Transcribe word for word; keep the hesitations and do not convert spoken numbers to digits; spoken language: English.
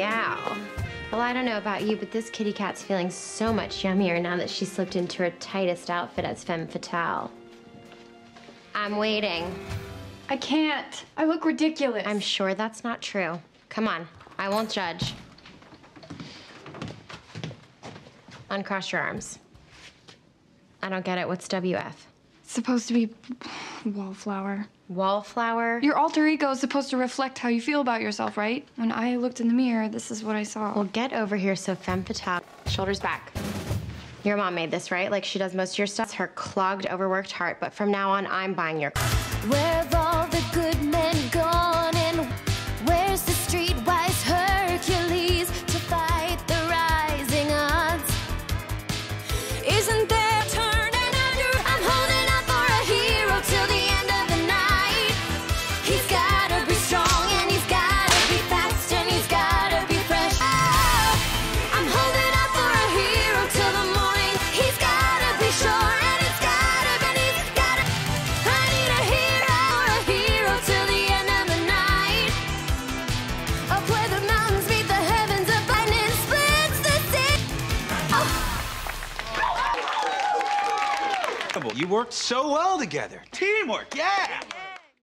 meow. Well, I don't know about you, but this kitty cat's feeling so much yummier now that she slipped into her tightest outfit as femme fatale. I'm waiting. I can't. I look ridiculous. I'm sure that's not true. Come on, I won't judge. Uncross your arms. I don't get it. What's W F? It's supposed to be wallflower. Wallflower? Your alter ego is supposed to reflect how you feel about yourself, right? When I looked in the mirror, this is what I saw. Well, get over here so femme fatale. Shoulders back. Your mom made this, right? Like she does most of your stuff. It's her clogged, overworked heart. But from now on, I'm buying your... Where've all the good men gone? And where's the streetwise Hercules to fight the rising odds? Isn't there... You worked so well together. Teamwork, yeah!